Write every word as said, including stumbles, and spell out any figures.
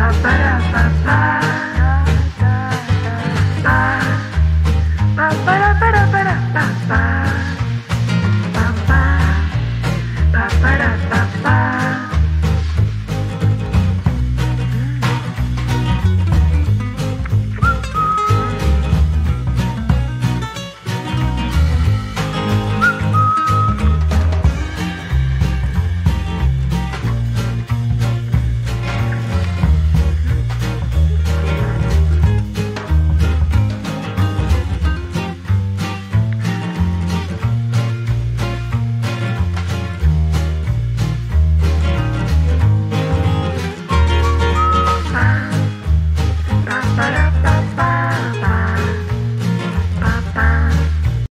pa pa pa pa.